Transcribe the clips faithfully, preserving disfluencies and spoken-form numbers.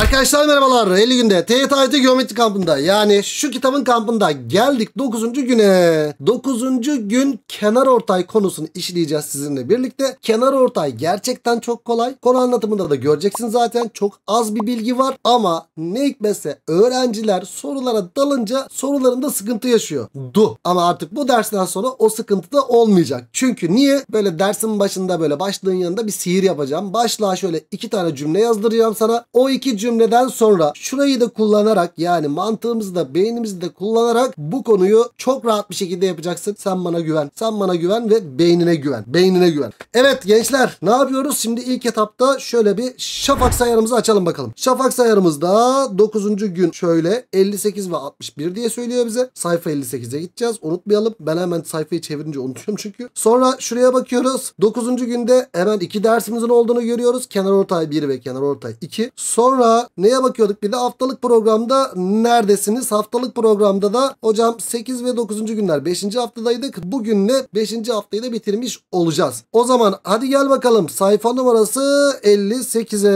Arkadaşlar merhabalar. elli günde T Y T Geometri kampında, yani şu kitabın kampında geldik dokuzuncu güne. dokuzuncu gün kenarortay konusunu işleyeceğiz sizinle birlikte. Kenarortay gerçekten çok kolay. Konu anlatımında da göreceksin zaten. Çok az bir bilgi var ama ne hikmetse öğrenciler sorulara dalınca sorularında sıkıntı yaşıyor. Du. Ama artık bu dersten sonra o sıkıntı da olmayacak. Çünkü niye? Böyle dersin başında, böyle başlığın yanında bir sihir yapacağım. Başlığa şöyle iki tane cümle yazdıracağım sana. O iki cümleden sonra şurayı da kullanarak, yani mantığımızı da beynimizi de kullanarak bu konuyu çok rahat bir şekilde yapacaksın. Sen bana güven. Sen bana güven ve beynine güven. Beynine güven. Evet gençler, ne yapıyoruz? Şimdi ilk etapta şöyle bir şafak sayarımızı açalım bakalım. Şafak sayarımızda dokuzuncu gün şöyle elli sekiz ve altmış bir diye söylüyor bize. Sayfa elli sekize gideceğiz. Unutmayalım. Ben hemen sayfayı çevirince unutuyorum çünkü. Sonra şuraya bakıyoruz. dokuzuncu günde hemen iki dersimizin olduğunu görüyoruz. Kenarortay bir ve kenarortay iki. Sonra neye bakıyorduk? Bir de haftalık programda neredesiniz? Haftalık programda da hocam sekiz ve dokuzuncu günler beşinci haftadaydık. Bugünle beşinci haftayı da bitirmiş olacağız. O zaman hadi gel bakalım. Sayfa numarası elli sekize.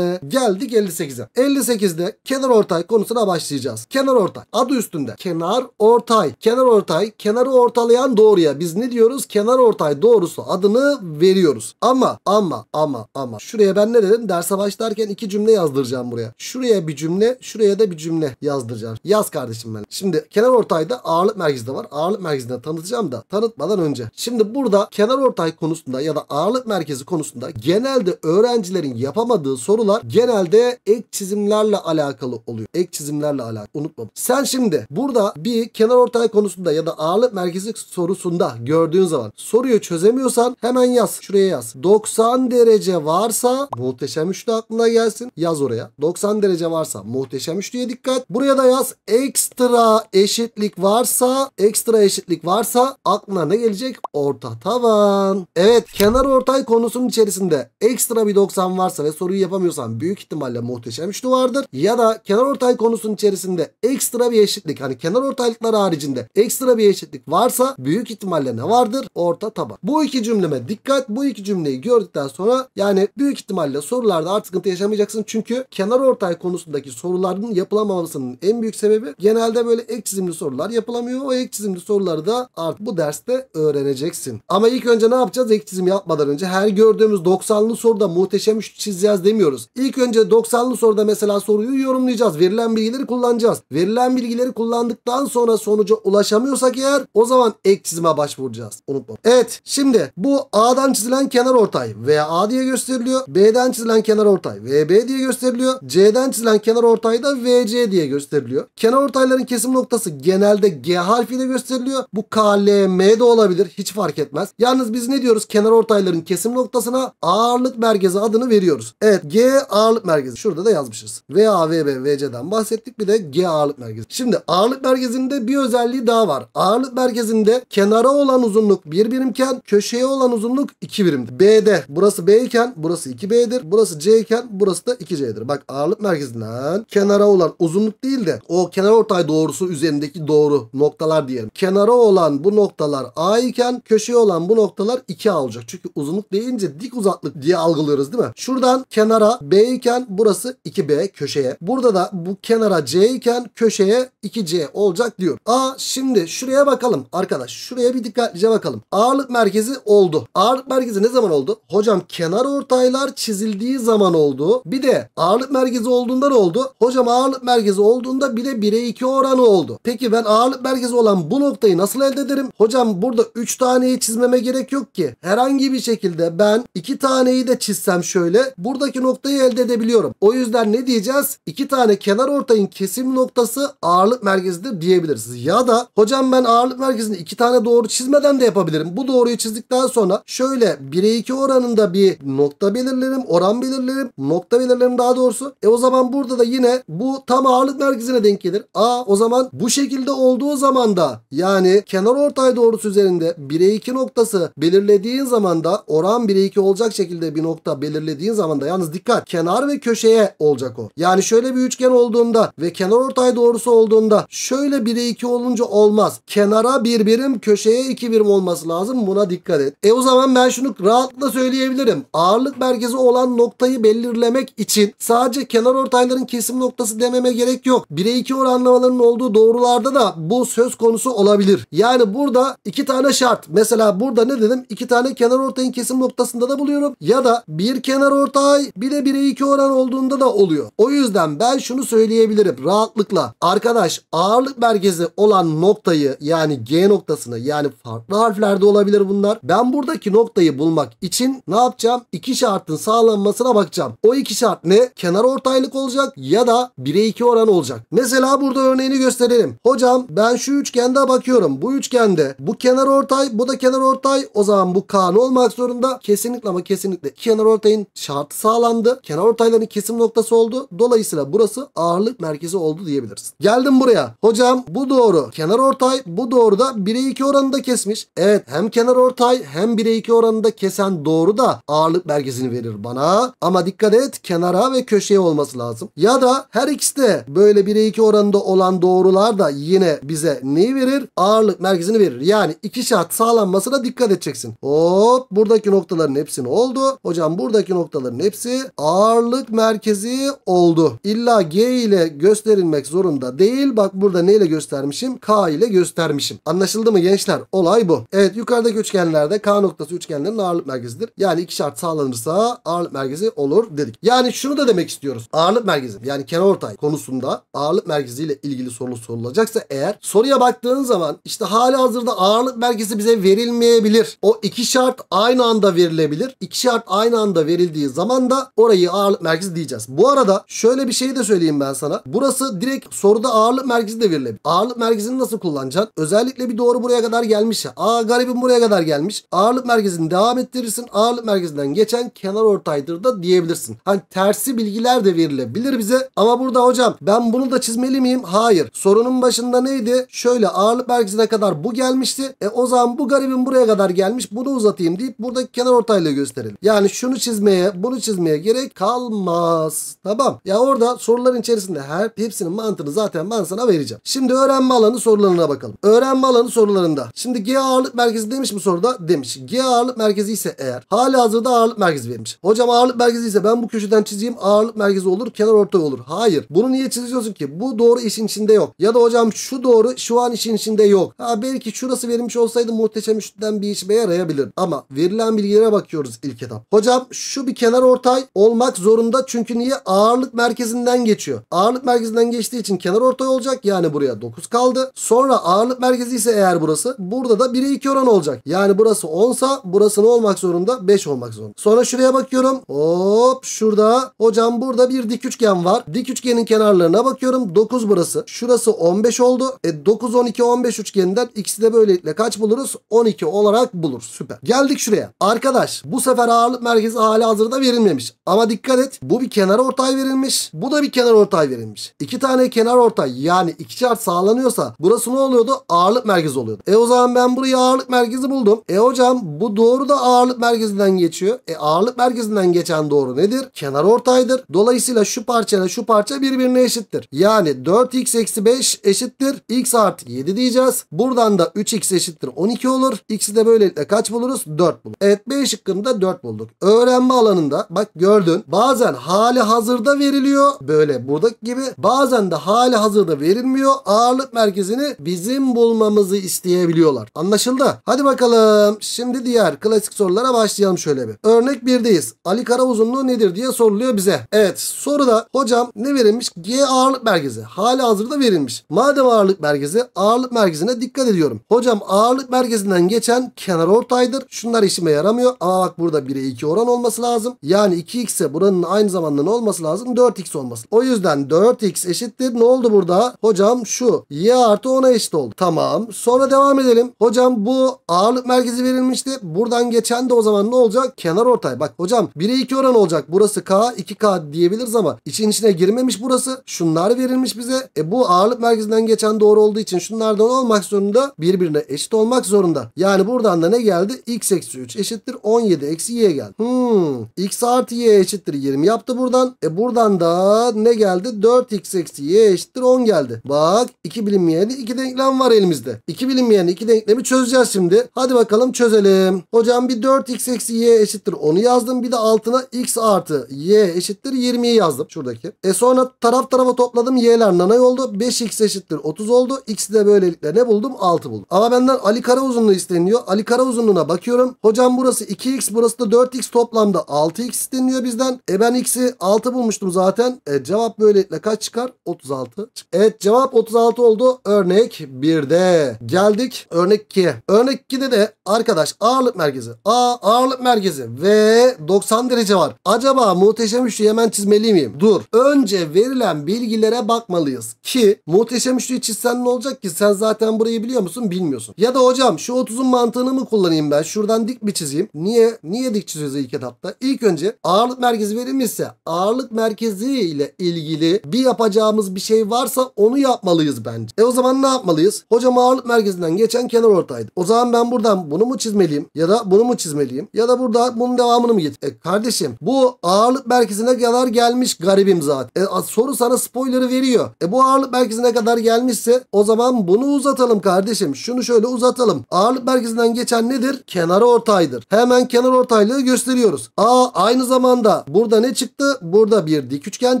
Geldik elli sekize. elli sekizde kenarortay konusuna başlayacağız. Kenarortay adı üstünde. Kenarortay. Kenarortay kenarı ortalayan doğruya biz ne diyoruz? Kenarortay doğrusu adını veriyoruz. Ama ama ama ama şuraya ben ne dedim? Derse başlarken iki cümle yazdıracağım buraya. Şuraya bir cümle, şuraya da bir cümle yazdıracağım. Yaz kardeşim ben. Şimdi kenarortayda ağırlık merkezi de var. Ağırlık merkezini tanıtacağım da tanıtmadan önce. Şimdi burada kenarortay konusunda ya da ağırlık merkezi konusunda genelde öğrencilerin yapamadığı sorular genelde ek çizimlerle alakalı oluyor. Ek çizimlerle alakalı. Unutma. Sen şimdi burada bir kenarortay konusunda ya da ağırlık merkezi sorusunda gördüğün zaman soruyu çözemiyorsan hemen yaz. Şuraya yaz. doksan derece varsa muhteşem üçlü aklına gelsin. Yaz oraya. doksan derece varsa muhteşem üçlüye dikkat. Buraya da yaz. Ekstra eşitlik varsa, ekstra eşitlik varsa aklına ne gelecek? Orta tavan. Evet, kenarortay konusunun içerisinde ekstra bir doksan varsa ve soruyu yapamıyorsan büyük ihtimalle muhteşem üçlü vardır. Ya da kenarortay konusunun içerisinde ekstra bir eşitlik, hani kenarortaylıklar haricinde ekstra bir eşitlik varsa büyük ihtimalle ne vardır? Orta taban. Bu iki cümleme dikkat. Bu iki cümleyi gördükten sonra yani büyük ihtimalle sorularda artık sıkıntı yaşamayacaksın. Çünkü kenarortay konusundaki soruların yapılamamasının en büyük sebebi genelde böyle ek çizimli sorular yapılamıyor. O ek çizimli soruları da artık bu derste öğreneceksin. Ama ilk önce ne yapacağız? Ek çizim yapmadan önce her gördüğümüz doksanlı soruda muhteşem üçlü çizeceğiz demiyoruz. İlk önce doksanlı soruda mesela soruyu yorumlayacağız. Verilen bilgileri kullanacağız. Verilen bilgileri kullandıktan sonra sonuca ulaşamıyorsak eğer o zaman ek çizime başvuracağız. Unutma. Evet, şimdi bu A'dan çizilen kenarortay V A diye gösteriliyor. B'den çizilen kenarortay V B diye gösteriliyor. C'den çizilen kenarortay da V C diye gösteriliyor. Kenarortayların kesim noktası genelde G harfiyle gösteriliyor. Bu K, L, M de olabilir. Hiç fark etmez. Yalnız biz ne diyoruz? Kenarortayların kesim noktasına ağırlık merkezi adını veriyoruz. Evet, G ağırlık merkezi. Şurada da yazmışız. V A, V B, V C'den bahsettik. Bir de G ağırlık merkezi. Şimdi ağırlık merkezinde bir özelliği daha var. Ağırlık merkezinde kenara olan uzunluk bir birimken köşeye olan uzunluk iki birimdir. B'de burası B iken burası iki B'dir. Burası C iken burası da iki C'dir. Bak, ağırlık merkezinden kenara olan uzunluk değil de o kenarortay doğrusu üzerindeki doğru noktalar diyelim. Kenara olan bu noktalar A iken köşeye olan bu noktalar iki A olacak. Çünkü uzunluk deyince dik uzaklık diye algılıyoruz değil mi? Şuradan kenara B iken burası iki B köşeye. Burada da bu kenara C iken köşeye iki C olacak diyor. A, şimdi şuraya bakalım. Arkadaş, şuraya bir dikkatlice bakalım. Ağırlık merkezi oldu. Ağırlık merkezi ne zaman oldu? Hocam kenarortaylar çizildiği zaman oldu. Bir de ağırlık merkezi olduğunda ne oldu? Hocam ağırlık merkezi olduğunda bir de bire iki oranı oldu. Peki ben ağırlık merkezi olan bu noktayı nasıl elde ederim? Hocam burada üç taneyi çizmeme gerek yok ki. Herhangi bir şekilde ben iki taneyi de çizsem şöyle buradaki noktayı elde edebiliyorum. O yüzden ne diyeceğiz? iki tane kenarortayın kesim noktası ağırlık merkezidir diyebiliriz. Ya da hocam ben ağırlık merkezinde iki tane doğru çizmeden de yapabilirim. Bu doğruyu çizdikten sonra şöyle bire iki oranında bir nokta belirlerim. Oran belirlerim. Nokta belirlerim daha doğrusu. E o zaman burada da yine bu tam ağırlık merkezine denk gelir. A, o zaman bu şekilde olduğu zaman da yani kenarortay doğrusu üzerinde bire iki noktası belirlediğin zaman da oran bire iki olacak şekilde bir nokta belirlediğin zaman da yalnız dikkat, kenar ve köşeye olacak o. Yani şöyle bir üçgen olduğunda ve kenarortay doğrusu olduğunda şöyle bire iki olunca olmaz. Kenara bir birim, köşeye iki birim olması lazım. Buna dikkat et. E o zaman ben şunu rahatlıkla söyleyebilirim. Ağırlık merkezi olan noktayı belirlemek için sadece ve kenar ortayların kesim noktası dememe gerek yok. bire iki oranlamalarının olduğu doğrularda da bu söz konusu olabilir. Yani burada iki tane şart. Mesela burada ne dedim? iki tane kenar ortayın kesim noktasında da buluyorum. Ya da bir kenar ortay bir de bire iki oran olduğunda da oluyor. O yüzden ben şunu söyleyebilirim rahatlıkla. Arkadaş ağırlık merkezi olan noktayı yani G noktasını yani farklı harflerde olabilir bunlar. Ben buradaki noktayı bulmak için ne yapacağım? İki şartın sağlanmasına bakacağım. O iki şart ne? Kenar ortaylık olacak ya da bire iki oran olacak. Mesela burada örneğini gösterelim. Hocam ben şu üçgende bakıyorum. Bu üçgende bu kenar ortay, bu da kenar ortay. O zaman bu K'nın olmak zorunda. Kesinlikle ama kesinlikle kenar ortayın şartı sağlandı. Kenar ortayların kesim noktası oldu. Dolayısıyla burası ağırlık merkezi oldu diyebiliriz. Geldim buraya. Hocam bu doğru. Kenar ortay bu doğru da bire iki oranında kesmiş. Evet hem kenar ortay hem bire iki oranında kesen doğru da ağırlık merkezini verir bana. Ama dikkat et kenara ve köşeye olması lazım. Ya da her ikisi de böyle bire iki oranında olan doğrular da yine bize neyi verir? Ağırlık merkezini verir. Yani iki şart sağlanmasına dikkat edeceksin. Hop buradaki noktaların hepsi ne oldu? Hocam buradaki noktaların hepsi ağırlık merkezi oldu. İlla G ile gösterilmek zorunda değil. Bak burada neyle göstermişim? K ile göstermişim. Anlaşıldı mı gençler? Olay bu. Evet yukarıdaki üçgenlerde K noktası üçgenlerin ağırlık merkezidir. Yani iki şart sağlanırsa ağırlık merkezi olur dedik. Yani şunu da demek istiyoruz. Ağırlık merkezi yani kenarortay konusunda ağırlık merkeziyle ilgili soru sorulacaksa eğer soruya baktığın zaman işte hali hazırda ağırlık merkezi bize verilmeyebilir. O iki şart aynı anda verilebilir. İki şart aynı anda verildiği zaman da orayı ağırlık merkezi diyeceğiz. Bu arada şöyle bir şey de söyleyeyim ben sana. Burası direkt soruda ağırlık merkezi de verilebilir. Ağırlık merkezini nasıl kullanacaksın? Özellikle bir doğru buraya kadar gelmiş ya. Aa garibim buraya kadar gelmiş. Ağırlık merkezini devam ettirirsin. Ağırlık merkezinden geçen kenar ortaydır da diyebilirsin. Hani tersi bilgiler de verilebilir bize. Ama burada hocam ben bunu da çizmeli miyim? Hayır. Sorunun başında neydi? Şöyle ağırlık merkezine kadar bu gelmişti. E o zaman bu garibim buraya kadar gelmiş. Bunu uzatayım deyip buradaki kenar ortayla gösterelim. Yani şunu çizmeye, bunu çizmeye gerek kalmaz. Tamam. Ya orada soruların içerisinde her hepsinin mantığını zaten ben sana vereceğim. Şimdi öğrenme alanı sorularına bakalım. Öğrenme alanı sorularında. Şimdi G ağırlık merkezi demiş mi soruda? Demiş. G ağırlık merkezi ise eğer hali hazırda ağırlık merkezi vermiş. Hocam ağırlık merkezi ise ben bu köşeden çizeyim ağırlık merkezi olur, kenar ortay olur. Hayır. Bunu niye çiziyorsun ki? Bu doğru işin içinde yok. Ya da hocam şu doğru şu an işin içinde yok. Ha belki şurası verilmiş olsaydı muhteşem üçlüden bir işime yarayabilir. Ama verilen bilgilere bakıyoruz ilk etap. Hocam şu bir kenar ortay olmak zorunda çünkü niye? Ağırlık merkezinden geçiyor. Ağırlık merkezinden geçtiği için kenar ortay olacak. Yani buraya dokuz kaldı. Sonra ağırlık merkezi ise eğer burası. Burada da bire iki oran olacak. Yani burası onsa burası ne olmak zorunda? beş olmak zorunda. Sonra şuraya bakıyorum. Hop şurada. Hocam burada bir dik üçgen var. Dik üçgenin kenarlarına bakıyorum. dokuz burası. Şurası on beş oldu. E dokuz, on iki, on beş üçgeninden ikisi de böylelikle kaç buluruz? on iki olarak buluruz. Süper. Geldik şuraya. Arkadaş bu sefer ağırlık merkezi hali hazırda verilmemiş. Ama dikkat et. Bu bir kenar ortay verilmiş. Bu da bir kenar ortay verilmiş. İki tane kenar ortay yani iki şart sağlanıyorsa burası ne oluyordu? Ağırlık merkezi oluyordu. E o zaman ben burayı ağırlık merkezi buldum. E hocam bu doğru da ağırlık merkezinden geçiyor. E ağırlık merkezinden geçen doğru nedir? Kenar ortaydır. Dolayısıyla şu parçayla şu parça birbirine eşittir. Yani dört x eksi beş eşittir x artı yedi diyeceğiz. Buradan da üç x eşittir on iki olur. X'i de böylelikle kaç buluruz? dört buluruz. Evet B şıkkında dört bulduk. Öğrenme alanında bak gördün. Bazen hali hazırda veriliyor. Böyle buradaki gibi. Bazen de hali hazırda verilmiyor. Ağırlık merkezini bizim bulmamızı isteyebiliyorlar. Anlaşıldı. Hadi bakalım. Şimdi diğer klasik sorulara başlayalım şöyle bir. Örnek birdeyiz. Ali Kara uzunluğu nedir diye soruluyor bize. Evet. Soruda hocam ne verilmiş? G ağırlık merkezi. Hali hazırda verilmiş. Madem ağırlık merkezi, ağırlık merkezine dikkat ediyorum. Hocam ağırlık merkezinden geçen kenar ortaydır. Şunlar işime yaramıyor. Ama bak burada bire iki oran olması lazım. Yani iki x'e buranın aynı zamanda ne olması lazım? dört x olması. O yüzden dört x eşittir. Ne oldu burada? Hocam şu. Y artı ona eşit oldu. Tamam. Sonra devam edelim. Hocam bu ağırlık merkezi verilmişti. Buradan geçen de o zaman ne olacak? Kenar ortay. Bak hocam bire iki oran olacak. Burası K, iki K diyebiliriz ama için içine girmemiş burası. Şunlar verilmiş bize. E bu ağırlık merkezinden geçen doğru olduğu için şunlardan olmak zorunda. Birbirine eşit olmak zorunda. Yani buradan da ne geldi? x eksi üç eşittir on yedi eksi y geldi. Hmm. X artı y eşittir yirmi yaptı buradan. E buradan da ne geldi? dört x eksi y eşittir on geldi. Bak iki bilinmeyen iki denklem var elimizde. iki bilinmeyen iki denklemi çözeceğiz şimdi. Hadi bakalım çözelim. Hocam bir dört x eksi y eşittir onu yazdım. Bir de altına x artı y eşittir yirmiyi yazdım şuradaki. E sonra taraf tarafa topladım. Y'ler nanay oldu. beş x eşittir otuz oldu. X'i de böylelikle ne buldum? altı buldum. Ama benden Ali kare uzunluğu isteniyor. Ali kare uzunluğuna bakıyorum. Hocam burası iki x, burası da dört x, toplamda altı x isteniyor bizden. E ben x'i altı bulmuştum zaten. E cevap böylelikle kaç çıkar? otuz altı. Evet, cevap otuz altı oldu. Örnek birde. Geldik örnek ikiye. Örnek ikide de arkadaş ağırlık merkezi. A ağırlık merkezi ve doksan derece var. Acaba muhteşem üçlüyü hemen çizmeli miyim? Dur. Önce verilen bilgilere bakmalıyız ki muhteşem üçlüyü çizsen ne olacak ki? Sen zaten burayı biliyor musun? Bilmiyorsun. Ya da hocam şu otuzun mantığını mı kullanayım ben? Şuradan dik mi çizeyim? Niye? Niye dik çiziyoruz ilk etapta? İlk önce ağırlık merkezi verilmişse ağırlık merkezi ile ilgili bir yapacağımız bir şey varsa onu yapmalıyız bence. E o zaman ne yapmalıyız? Hocam ağırlık merkezinden geçen kenar ortaydı. O zaman ben buradan bunu mu çizmeliyim? Ya da bunu mu çizmeliyim? Ya da burada bunun devamını mı getir? E kardeşim bu ağırlık merkezine kadar gelmiş garibim zaten. E soru sana spoiler'ı veriyor. E bu ağırlık merkezine kadar gelmişse o zaman bunu uzatalım kardeşim. Şunu şöyle uzatalım. Ağırlık merkezinden geçen nedir? Kenar ortaydır. Hemen kenar ortaylığı gösteriyoruz. Aa aynı zamanda burada ne çıktı? Burada bir dik üçgen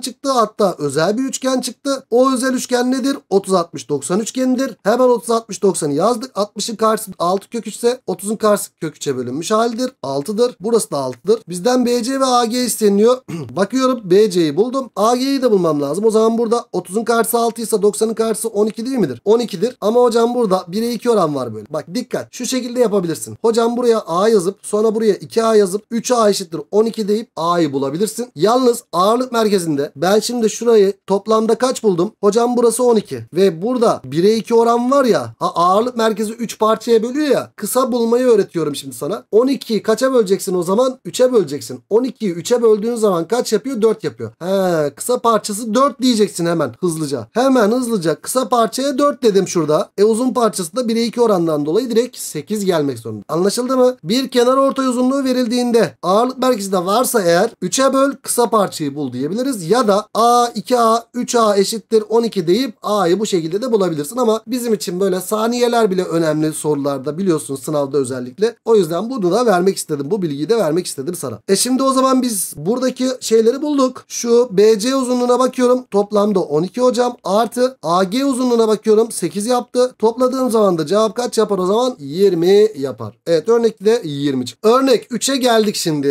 çıktı. Hatta özel bir üçgen çıktı. O özel üçgen nedir? otuz altmış doksan üçgenidir. Hemen otuz altmış doksanı yazdık. altmışın karşısı altı kök üç ise otuzun karşısı kök üçe bölünmüş halidir. altıdır. Burası da altıdır. Bizden B C ve A G isteniyor. Bakıyorum B C'yi buldum. A G'yi de bulmam lazım. O zaman burada otuzun karşısı altı ise doksanın karşısı on iki değil midir? on ikidir. Ama hocam burada bire iki oran var böyle. Bak dikkat. Şu şekilde yapabilirsin. Hocam buraya A yazıp sonra buraya iki A yazıp üç A eşittir on iki deyip A'yı bulabilirsin. Yalnız ağırlık merkezinde ben şimdi şurayı toplamda kaç buldum? Hocam burası on iki ve burada bire iki oran var ya, ha ağırlık merkezi üç parçaya bölüyor ya, kısa bulmayı öğretiyorum şimdi sana. on ikiyi kaça böleceksin o zaman? üçe böleceksin. on ikiyi üçe böldüğün zaman kaç yapıyor? dört yapıyor. He, kısa parçası dört diyeceksin hemen hızlıca. Hemen hızlıca kısa parçaya dört dedim şurada. E uzun parçası da bire iki orandan dolayı direkt sekiz gelmek zorunda. Anlaşıldı mı? Bir kenar ortay uzunluğu verildiğinde ağırlık merkezi de varsa eğer üçe böl kısa parçayı bul diyebiliriz. Ya da A iki A üç A eşittir on iki deyip A'yı bu şekilde de bulabilirsin. Ama bizim için böyle saniyeler bile önemli sorularda, biliyorsun, sınavda özellikle. O yüzden bunu da vermek istedim. Bu bilgiyi de vermek istedim sana. E şimdi o zaman biz buradaki şeyleri bulduk. Şu B C uzunluğuna bakıyorum. Toplamda on iki hocam. Artı A G uzunluğuna bakıyorum. sekiz yaptı. Topladığım zaman da cevap kaç yapar o zaman? yirmi yapar. Evet, örnekte de yirmi çıktı. Örnek üçe geldik şimdi.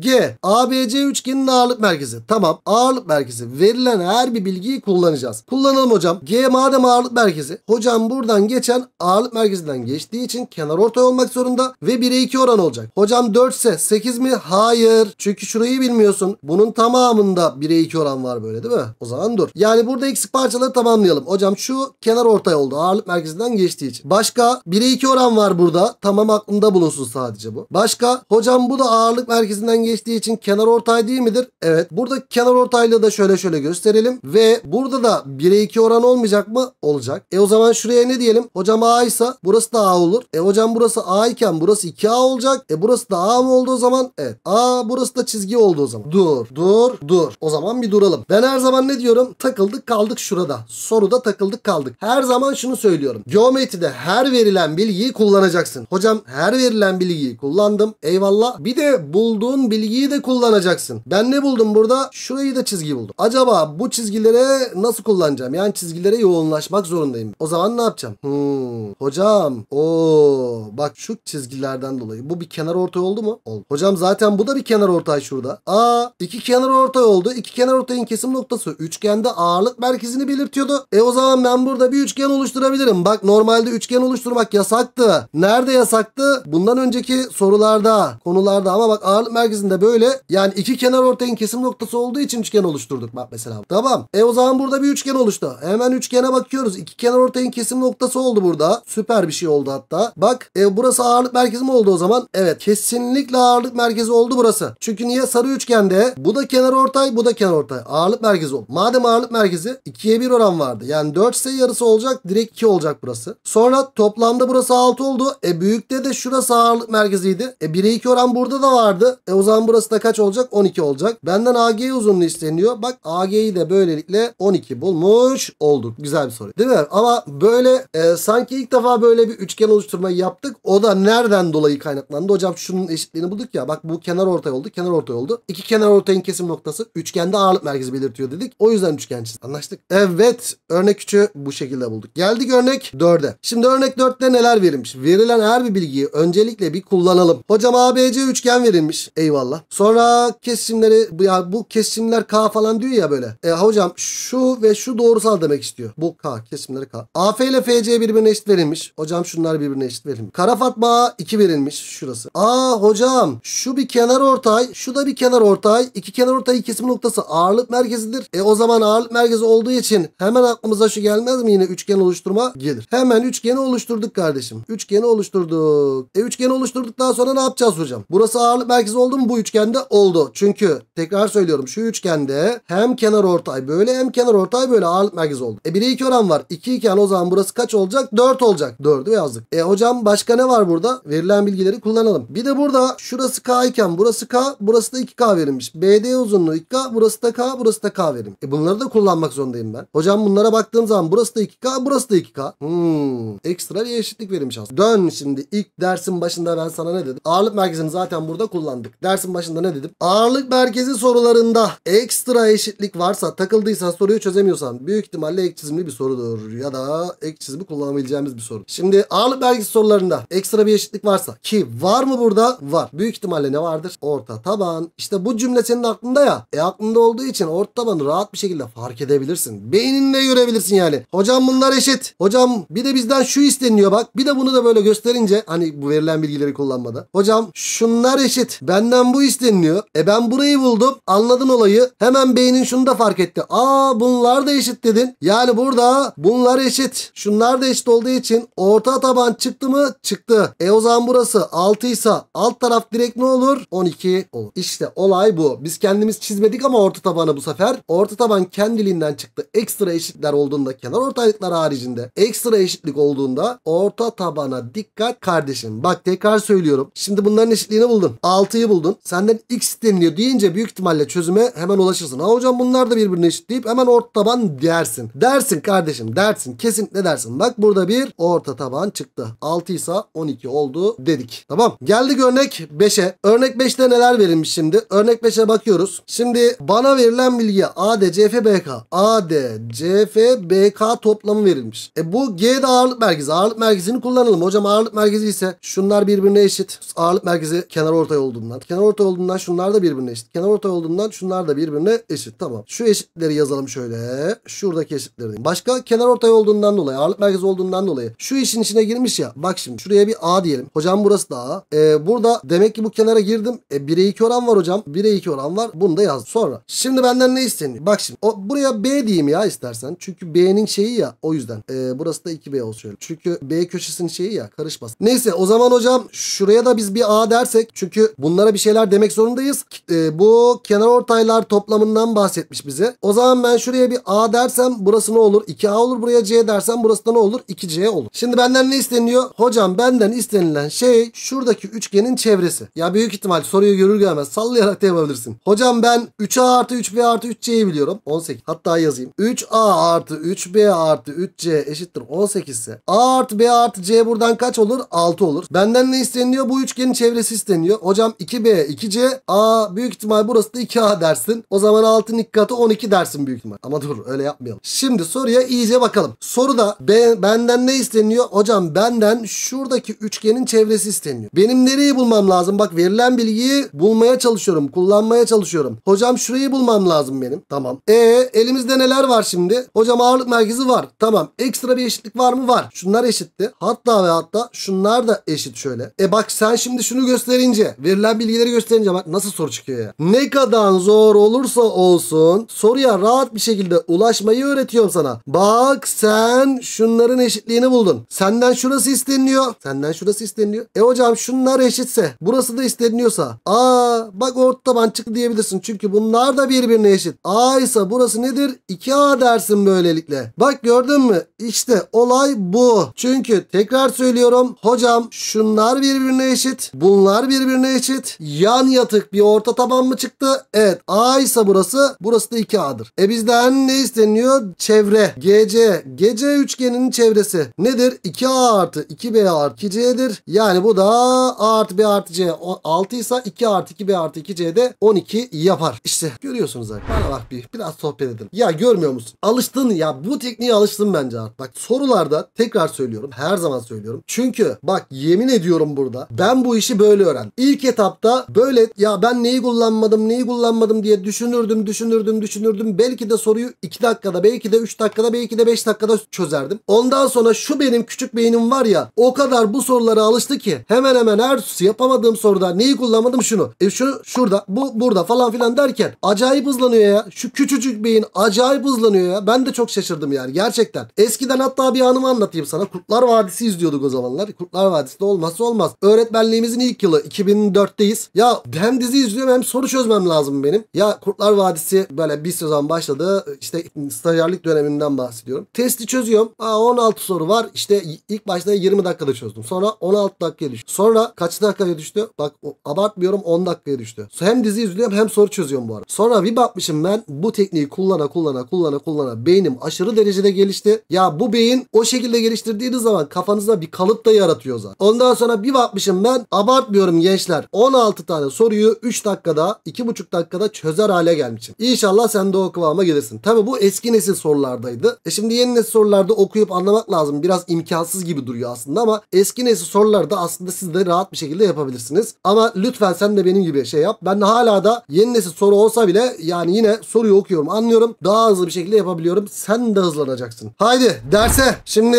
G. A B C üçgenin ağırlık merkezi. Tamam. Ağırlık merkezi. Verilen her bir bilgiyi kullanacağız. Kullanalım hocam. G madem ağırlık merkezi. Hocam buradan geçen ağırlık merkezinden geçtiği için kenarortay olmak zorunda ve bire iki oran olacak. Hocam dört ise sekiz mi? Hayır. Çünkü şurayı bilmiyorsun. Bunun tamamında bire iki oran var böyle, değil mi? O zaman dur. Yani burada eksik parçaları tamamlayalım. Hocam şu kenarortay oldu. Ağırlık merkezinden geçtiği için. Başka bire iki oran var burada. Tamam, aklında bulunsun sadece bu. Başka hocam bu da ağırlık merkezinden geçtiği için kenarortay değil midir? Evet. Buradaki kenarortaylığı da şöyle şöyle gösterelim ve burada da bire iki oran olmayacak mı? Olacak. E o zaman şuraya ne diyelim? Hocam A ise burası da A olur. E hocam burası A iken burası iki A olacak. E burası da A mı oldu o zaman? Evet. A burası da çizgi oldu o zaman. Dur. Dur. Dur. O zaman bir duralım. Ben her zaman ne diyorum? Takıldık kaldık şurada. Soruda takıldık kaldık. Her zaman şunu söylüyorum. Geometride her verilen bilgiyi kullanacaksın. Hocam her verilen bilgiyi kullandım. Eyvallah. Bir de bulduğun bilgiyi de kullanacaksın. Ben ne buldum burada? Şurayı da çizgi buldum. Acaba bu çizgilere nasıl kullanacağım? Yani çizgilere yoğunlaşmak zorundayım. O zaman ne yapacağım? Hmm. Hocam. Oo. Bak şu çizgilerden dolayı. Bu bir kenar ortay oldu mu? Oldu. Hocam zaten bu da bir kenar ortay şurada. Aa. iki kenar ortay oldu. İki kenar ortayın kesim noktası üçgende ağırlık merkezini belirtiyordu. E o zaman ben burada bir üçgen oluşturabilirim. Bak normalde üçgen oluşturmak yasaktı. Nerede yasaktı? Bundan önceki sorularda, konularda. Ama bak ağırlık merkezinde böyle, yani iki kenar ortayın kesim noktası olduğu için üçgen oluşturduk bak mesela. Tamam. E o zaman burada bir üçgen oluştu. Hemen üçgene bakıyoruz. İki kenar ortayın kesim noktası oldu burada. Süper bir şey oldu hatta. Bak e burası ağırlık merkezi mi oldu o zaman? Evet. Kesinlikle ağırlık merkezi oldu burası. Çünkü niye? Sarı üçgende bu da kenar ortay, bu da kenar ortay. Ağırlık merkezi oldu. Madem ağırlık merkezi ikiye bir oran vardı. Yani dört ise yarısı olacak. Direkt iki olacak burası. Sonra toplamda burası altı oldu. E büyükte de şurası ağırlık merkeziydi. E bire iki oran burada da vardı. E o zaman burası da kaç olacak? on iki olacak. Benden A G uzunluğu isteniyor. Bak A G'yi de böylelikle on iki bulmuş olduk. Güzel bir soru. Değil mi? Ama böyle e, sanki ilk defa böyle bir üçgen oluşturmayı yaptık. O da nereden dolayı kaynaklandı? Hocam şunun eşitliğini bulduk ya. Bak bu kenar ortay oldu. Kenar ortay oldu. İki kenar ortayın kesim noktası üçgende ağırlık merkezi belirtiyor dedik. O yüzden üçgen çizdik. Anlaştık. Evet. Örnek üçü bu şekilde bulduk. Geldik örnek dörde. Şimdi örnek dörtte neler verilmiş? Verilen her bir bilgiyi öncelikle bir kullanalım. Hocam A B C üçgen verilmiş. Eyvallah. Sonra kesişimleri, ya bu kesişimler K falan diyor ya böyle. E hocam şu ve şu doğrusal demek istiyor. Bu K. Kesimleri K. A F ile F C birbirine eşit verilmiş. Hocam şunlar birbirine eşit verilmiş. Kara Fatma iki verilmiş. Şurası. Aa hocam şu bir kenar ortay. Şu da bir kenar ortay. İki kenar ortayı kesim noktası ağırlık merkezidir. E o zaman ağırlık merkezi olduğu için hemen aklımıza şu gelmez mi yine üçgen oluşturma? Gelir. Hemen üçgeni oluşturduk kardeşim. Üçgeni oluşturduk. E üçgeni oluşturduktan sonra ne yapacağız hocam? Burası ağırlık merkezi oldu mu bu üçgende? Oldu. Çünkü tekrar söylüyorum şu üçgende hem kenar ortay böyle hem kenar ortay böyle ağırlık merkezi oldu. E bire iki oran var. iki iken o zaman burası kaç olacak? dört olacak. dördü yazdık. E hocam başka ne var burada? Verilen bilgileri kullanalım. Bir de burada şurası K iken burası K, burası da iki K verilmiş. B D uzunluğu iki K, burası da K, burası da K verilmiş. E bunları da kullanmak zorundayım ben. Hocam bunlara baktığım zaman burası da iki K, burası da iki K. Hmm. Ekstra bir eşitlik verilmiş aslında. Dön şimdi ilk dersin başında ben sana ne dedim? Ağırlık merkezini zaten burada kullandık. Dersin başında ne dedim? Ağırlık merkezi sorularında ekstra eşitlik varsa, takıldıysan, soruyu çözemiyorsan büyük ihtimalle ek çizimli bir sorudur ya da ek çizimi kullanabileceğimiz bir soru. Şimdi ağırlık merkezi sorularında ekstra bir eşitlik varsa, ki var mı burada? Var. Büyük ihtimalle ne vardır? Orta taban. İşte bu cümle senin aklında ya. E aklında olduğu için orta tabanı rahat bir şekilde fark edebilirsin. Beyninle görebilirsin yani. Hocam bunlar eşit. Hocam bir de bizden şu isteniyor bak. Bir de bunu da böyle gösterince hani bu verilen bilgileri kullanmada. Hocam şunlar eşit. Benden bu isteniyor. E ben burayı buldum. Anladın olayı. Hemen beynin şunu da fark etti. Aa bunlar da eşit dedin. Yani burada bunlar eşit. Şunlar da eşit olduğu için orta taban çıktı mı? Çıktı. E o zaman burası altı ise alt taraf direkt ne olur? on iki olur. İşte olay bu. Biz kendimiz çizmedik ama orta tabanı bu sefer. Orta taban kendiliğinden çıktı. Ekstra eşitler olduğunda, kenar ortaylıklar haricinde ekstra eşitlik olduğunda orta tabana dikkat kardeşim. Bak tekrar söylüyorum. Şimdi bunların eşitliğini buldun. altıyı buldun. Senden x deniliyor deyince büyük ihtimalle çözüme hemen ulaşırsın. Ha hocam bunlar da birbirine eşit deyip hemen orta taban dersin. Dersin kardeşim dersin. Kesinlikle dersin. Bak burada bir orta taban çıktı. altı ise on iki oldu dedik. Tamam. Geldik örnek beşe. Örnek beşte neler verilmiş şimdi? Örnek beşe bakıyoruz. Şimdi bana verilen bilgi A D C F B K. A D C F B K toplamı verilmiş. E bu G'de ağırlık merkezi. Ağırlık merkezini kullanalım. Hocam ağırlık merkezi ise şunlar birbirine eşit. Ağırlık merkezi kenarortay olduğundan. Kenarortay olduğundan şunlar da birbirine eşit. Kenarortay olduğundan şunlar da birbirine eşit. Tamam. Şu eşitleri yazalım şöyle. Şuradaki eşitleri. Başka kenarortay olduğundan dolayı, ağırlık merkezi olduğundan dolayı şu işin içine girmiş ya. Bak şimdi şuraya bir A diyelim. Hocam burası da A. E burada demek ki bu kenara girdim. E bire iki oran var hocam. bire iki oran var. Bunu da yazdım. Sonra. Şimdi benden ne isteniyor? Bak şimdi. O, buraya B diyeyim ya istersen. Çünkü B'nin şeyi ya. O yüzden. E, burası da iki B olsun şöyle. Çünkü B köşesinin şeyi ya. Karışmaz. Neyse o zaman hocam şuraya da biz bir A dersek. Çünkü bunlara bir şeyler demek zorundayız. E, bu kenar ortaylar toplamından bahsetmiş bize. O zaman ben şuraya bir A dersem burası ne olur? iki A olur. Buraya C dersem burası da ne olur? iki C olur. Şimdi benden ne isteniyor? Hocam benden istenilen şey şuradaki üçgenin çevresi. Ya büyük ihtimal soruyu görür görmez sallayarak da yapabilirsin. Hocam ben üç A artı üç B artı üç C'yi biliyorum. on sekiz. Hatta yazayım. üç A artı üç B artı üç C eşittir on sekiz ise A artı B artı C buradan kaç olur? altı olur. Benden ne isteniyor? Bu üçgenin çevresi isteniyor. Hocam iki B, iki C. A büyük ihtimal burası da iki A dersin. O zaman altının iki katı on iki dersin büyük ihtimal. Ama dur öyle yapmayalım. Şimdi soruya iyice bakalım. Soruda B, benden ne isteniyor? Hocam benden şuradaki üçgenin çevresi isteniyor. Benim nereyi bulmam lazım? Bak verilen bilgiyi bulmaya çalışıyorum. Kullanmaya çalışıyorum. Hocam şurayı bulmam lazım benim. Tamam. E elimizde neler var şimdi? Hocam ağırlık merkezi var. Tamam. Ekstra bir eşitlik var mı? Var. Şunlar eşitti. Hatta ve hatta şunlar da eşit şöyle. E bak sen şimdi şunu gösterince, verilen bilgileri gösterince bak nasıl soru çıkıyor ya. Ne kadar zor olursa olsun soruya rahat bir şekilde ulaşmayı öğretiyorum sana. Bak sen şunların eşitliğini buldun. Senden şurası isteniliyor. Senden şurası isteniliyor. E hocam şunlar eşitse, burası da isteniliyorsa, aa bak orta taban çıktı diyebilirsin. Çünkü bunlar da birbirine eşit. A ise burası nedir? iki A dersin böylelikle. Bak gördün mü? İşte olay bu. Çünkü tekrar söylüyorum. Hocam şunlar birbirine eşit. Bunlar birbirine eşit. Yan yatık bir orta taban mı çıktı? Evet. A ise burası. Burası da iki A'dır. E bizden ne isteniyor? Çevre. G C. G C üçgeninin çevresi nedir? iki A artı iki B artı iki C'dir. Yani bu da A artı B artı C altı ise iki artı iki B artı iki C'de on iki yapar. İşte görüyorsunuz abi. Bana bak bir biraz sohbet edelim. Ya görmüyor musun? Alıştın ya, bu tekniğe alıştın bence artık. Bak sorularda tekrar söylüyorum. Her zaman söylüyorum. Çünkü bak yemin ediyorum burada ben bu işi böyle öğrendim. İlk etapta böyle ya ben neyi kullanmadım neyi kullanmadım diye düşünürdüm düşünürdüm düşünürdüm. Belki de soruyu iki dakikada belki de üç dakikada belki de beş dakikada çözerdim. Ondan sonra şu benim küçük beynim var ya, o kadar bu sorulara alıştı ki hemen hemen her yapamadığım soruda neyi kullanmadım şunu. E şu şurada bu burada falan filan derken acayip hızlanıyor ya. Şu küçücük beyin acayip hızlanıyor ya. Ben de çok şaşırdım yani gerçekten. Eskiden hatta bir anımı anlatayım sana. Kurtlar Vadisi izliyorduk o zamanlar. Kurtlar Vadisi de olmazsa olmaz. Öğretmenliğimizin ilk yılı iki bin dörtteyiz. Ya hem dizi izliyorum hem soru çözmem lazım benim. Ya Kurtlar Vadisi böyle bir sezon başladı. İşte stajyerlik dönemimden bahsediyorum. Testi çözüyorum. Aa, on altı soru var. İşte ilk başta yirmi dakikada çözdüm. Sonra on altı dakikaya düştü. Sonra kaç dakikaya düştü? Bak abartmıyorum, on dakikaya düştü. Hem dizi izliyorum hem soru çözüyorum bu arada. Sonra bir bakmışım ben bu tekniği kullana kullana kullana kullana beynim aşırı derecede gelişti. Ya bu beyin o şekilde geliştirdiğiniz zaman kafanızda bir kalıp da yaratıyor zaten. Ondan sonra bir bakmışım ben, abartmıyorum gençler, on altı tane soruyu üç dakikada iki buçuk dakikada çözer hale gelmişim. İnşallah sen de o kıvama gelirsin. Tabi bu eski nesil sorulardaydı. E şimdi yeni nesil sorularda okuyup anlamak lazım. Biraz imkansız gibi duruyor aslında ama eski nesil sorularda aslında siz de rahat bir şekilde yapabilirsiniz. Ama lütfen sen de benim gibi şey yap. Ben hala da yeni nesil soru olsa bile yani yine soruyu okuyorum, anlıyorum. Daha hızlı bir şekilde yapabiliyorum. Sen de hızlanacaksın. Haydi derse. Şimdi